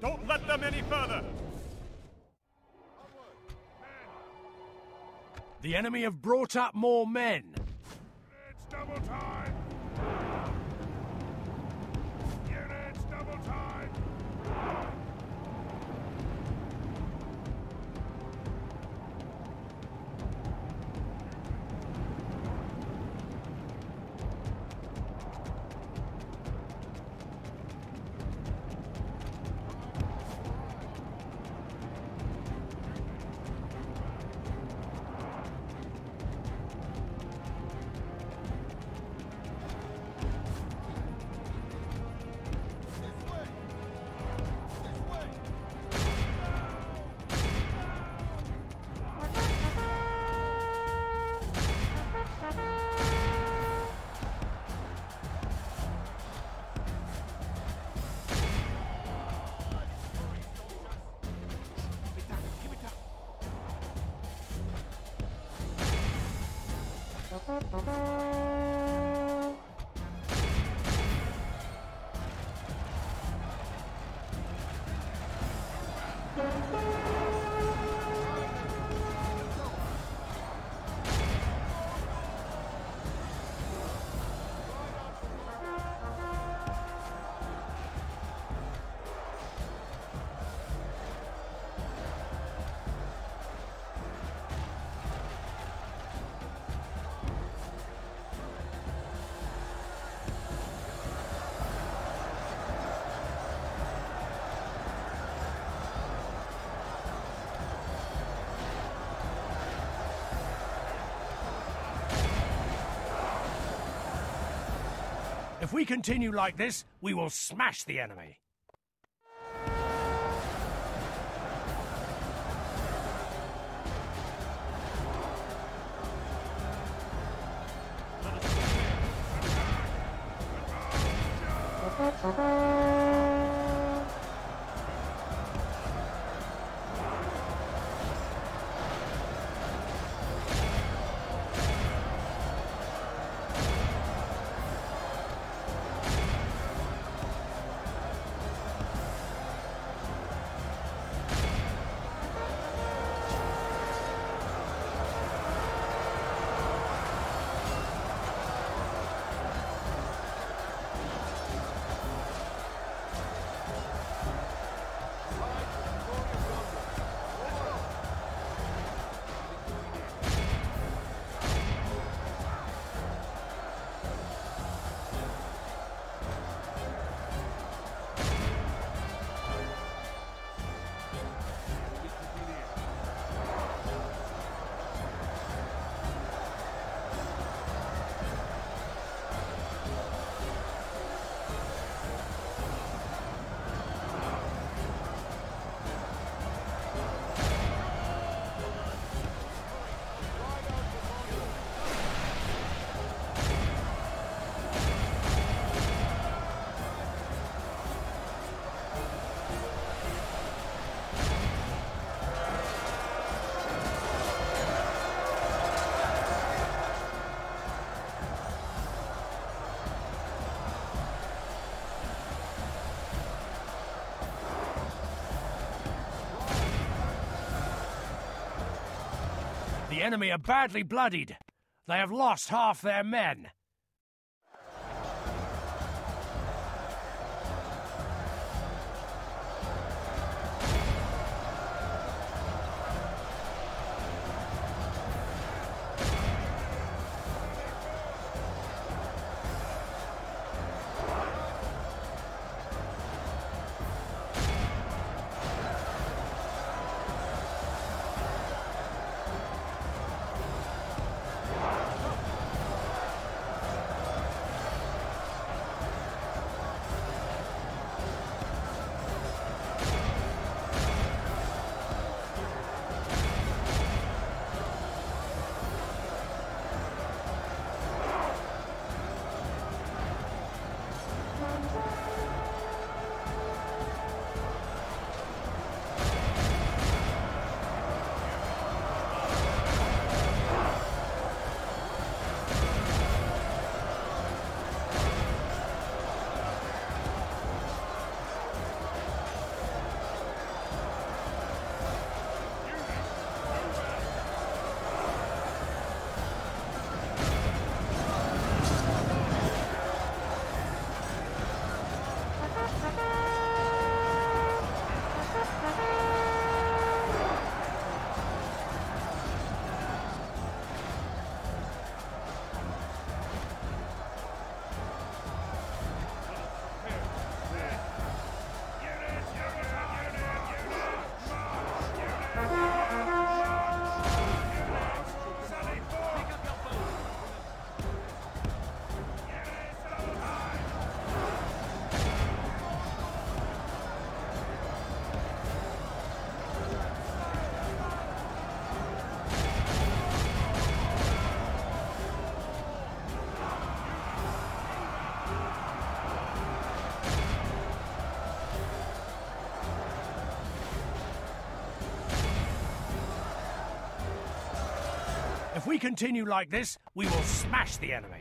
Don't let them any further! The enemy have brought up more men. It's double time! Units, double time! If we continue like this, we will smash the enemy. The enemy are badly bloodied. They have lost half their men. If we continue like this, we will smash the enemy.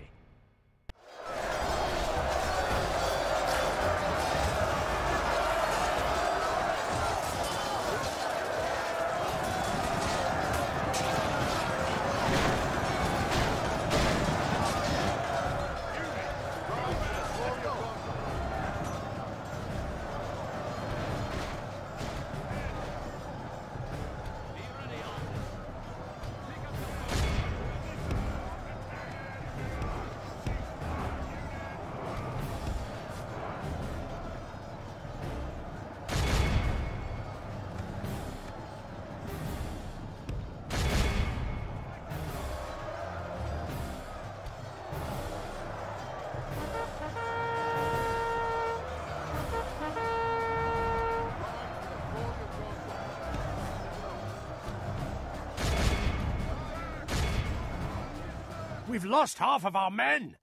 We've lost half of our men!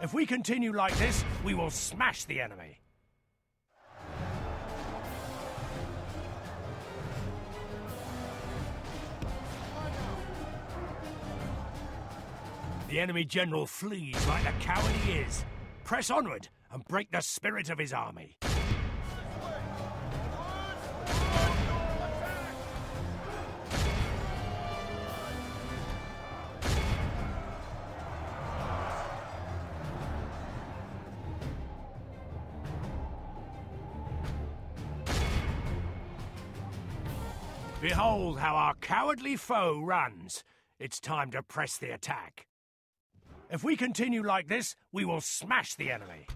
If we continue like this, we will smash the enemy. The enemy general flees like the coward he is. Press onward and break the spirit of his army. Behold how our cowardly foe runs. It's time to press the attack. If we continue like this, we will smash the enemy.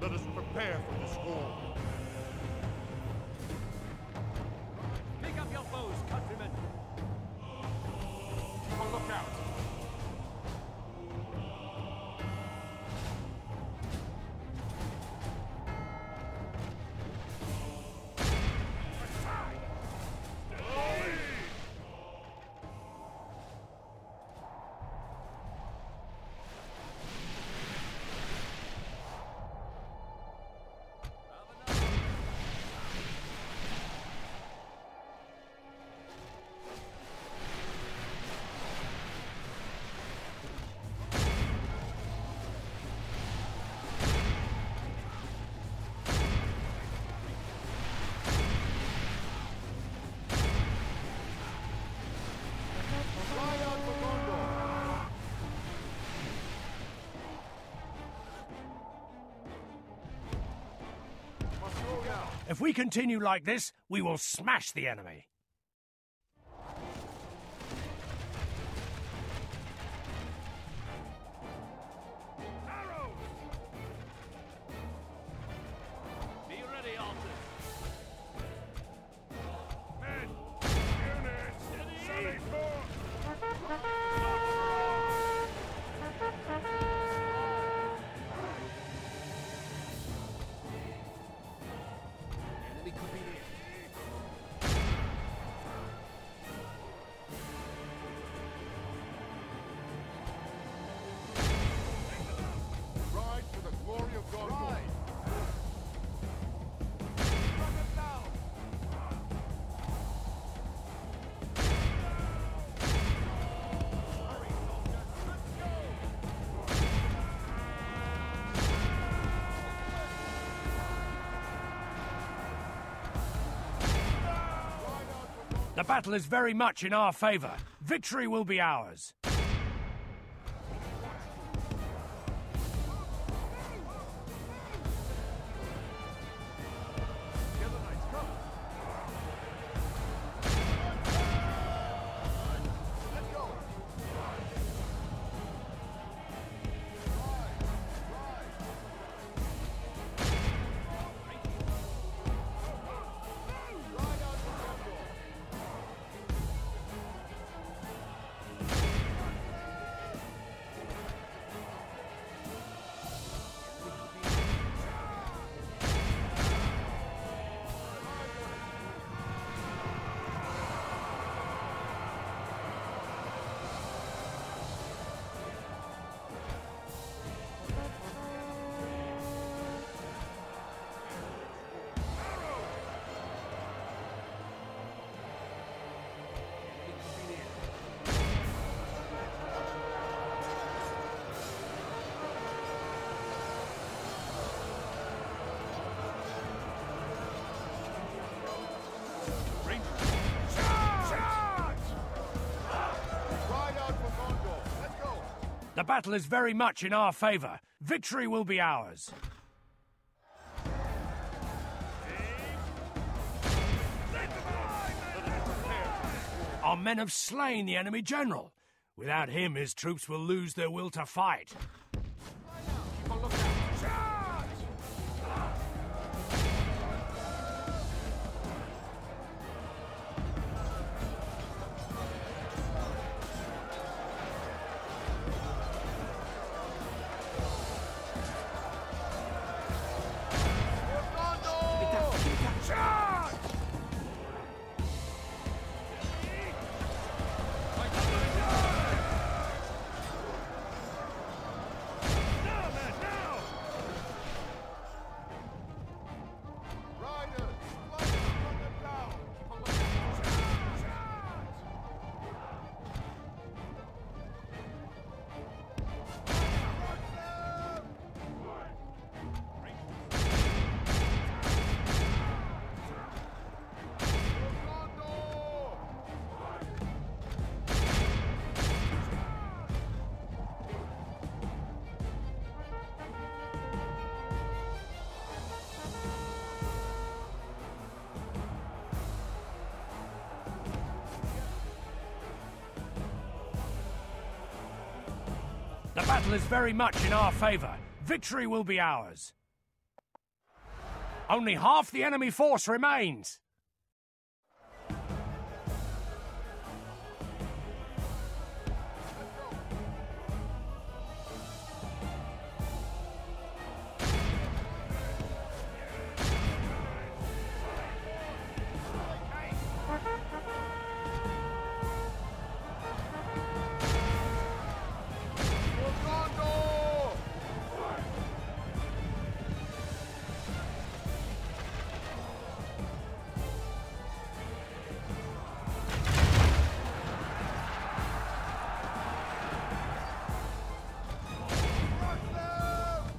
Let us prepare for this war. Pick up your foes, countrymen. If we continue like this, we will smash the enemy. The battle is very much in our favor. Victory will be ours. The battle is very much in our favor. Victory will be ours. Our men have slain the enemy general. Without him, his troops will lose their will to fight. The battle is very much in our favor. Victory will be ours. Only half the enemy force remains.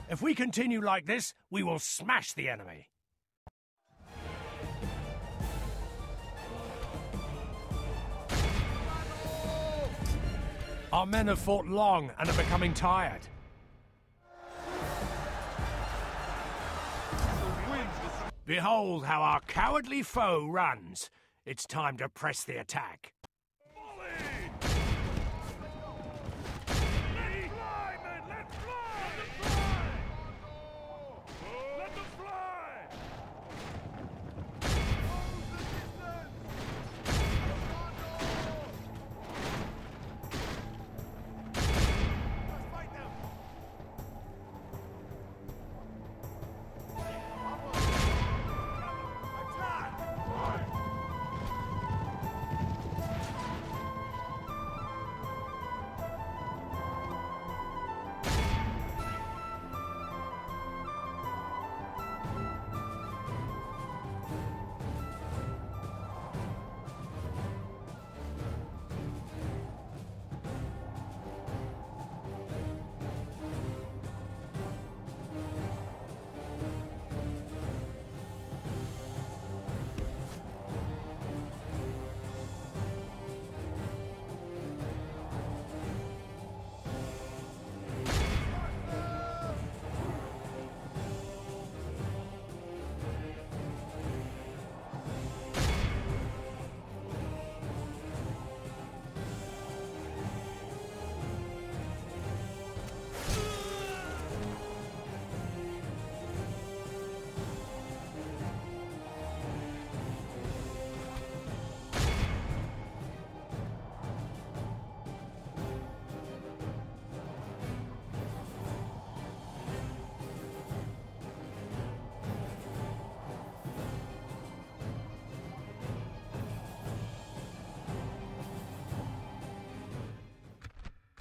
If we continue like this, we will smash the enemy. Our men have fought long and are becoming tired. Behold how our cowardly foe runs. It's time to press the attack.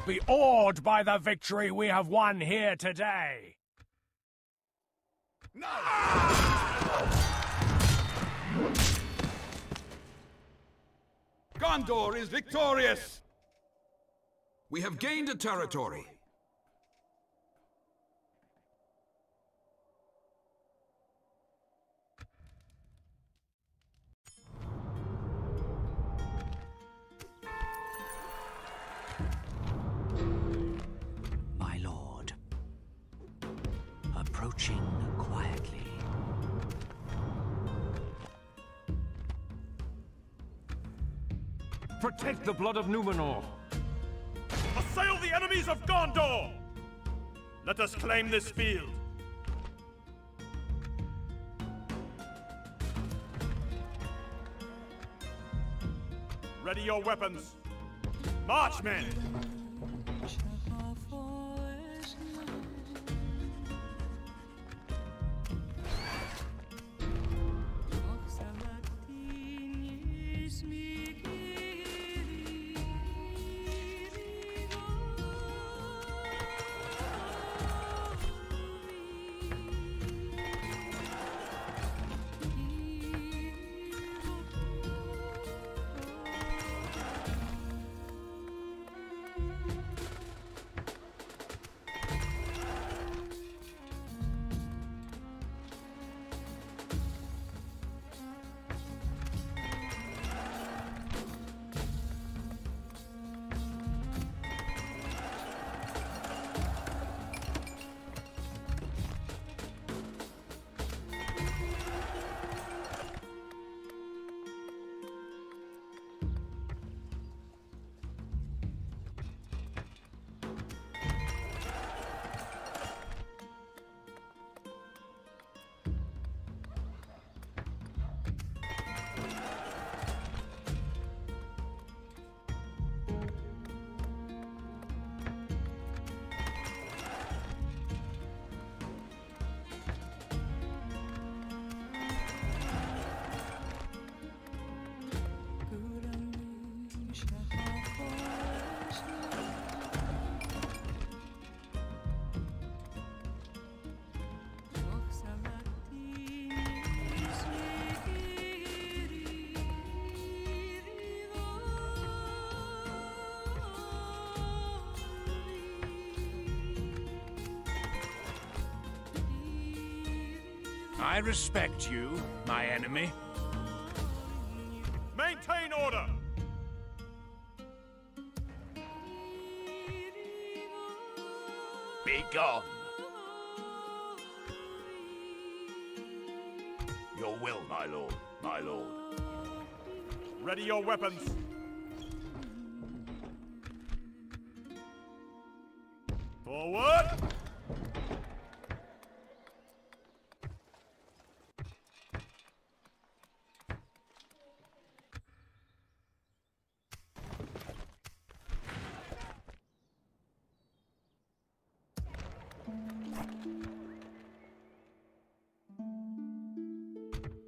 Be awed by the victory we have won here today. No. Gondor is victorious. We have gained a territory. Approaching quietly. Protect the blood of Númenor. Assail the enemies of Gondor! Let us claim this field. Ready your weapons. March, men! I respect you, my enemy. Maintain order! Be gone! my lord. Ready your weapons. Forward!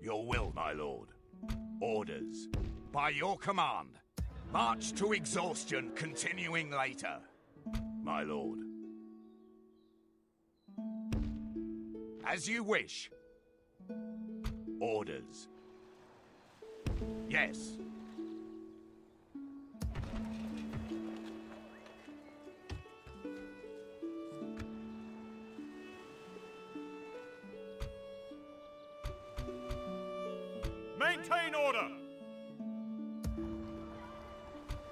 Your will, my lord. Orders. By your command. March to exhaustion, continuing later. My lord. As you wish. Orders. Yes. Maintain order.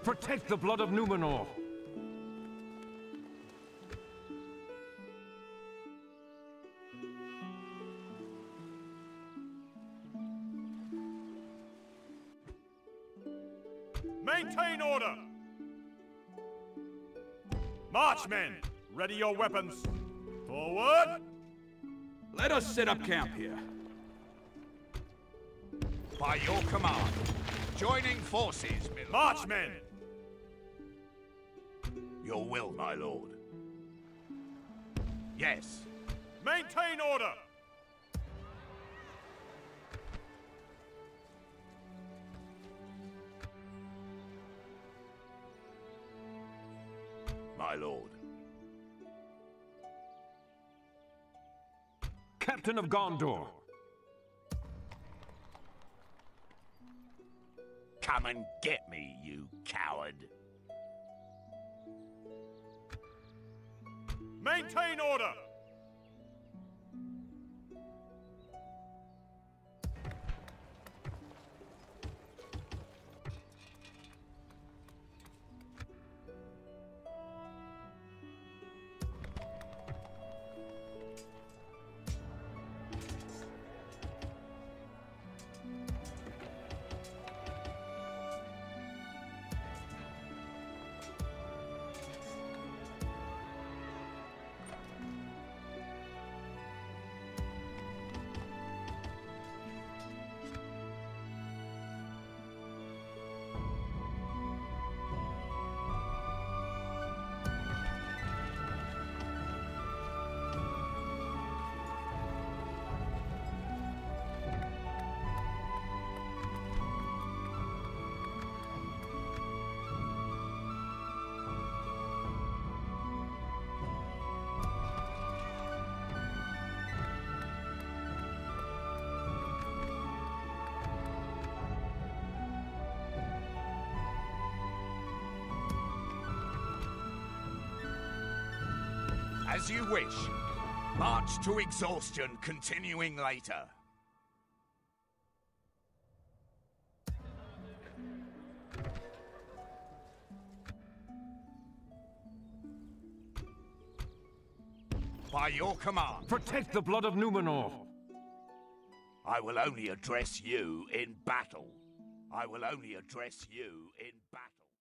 Protect the blood of Númenor. Maintain order. March, men. Ready your weapons. Forward. Let us set up camp here. By your command. Joining forces, my lord. March, men. Your will, my lord. Yes. Maintain order. My lord. Captain of Gondor. Come and get me, you coward. Maintain order. As you wish. March to exhaustion, continuing later. By your command. Protect the blood of Númenor. I will only address you in battle. I will only address you in battle.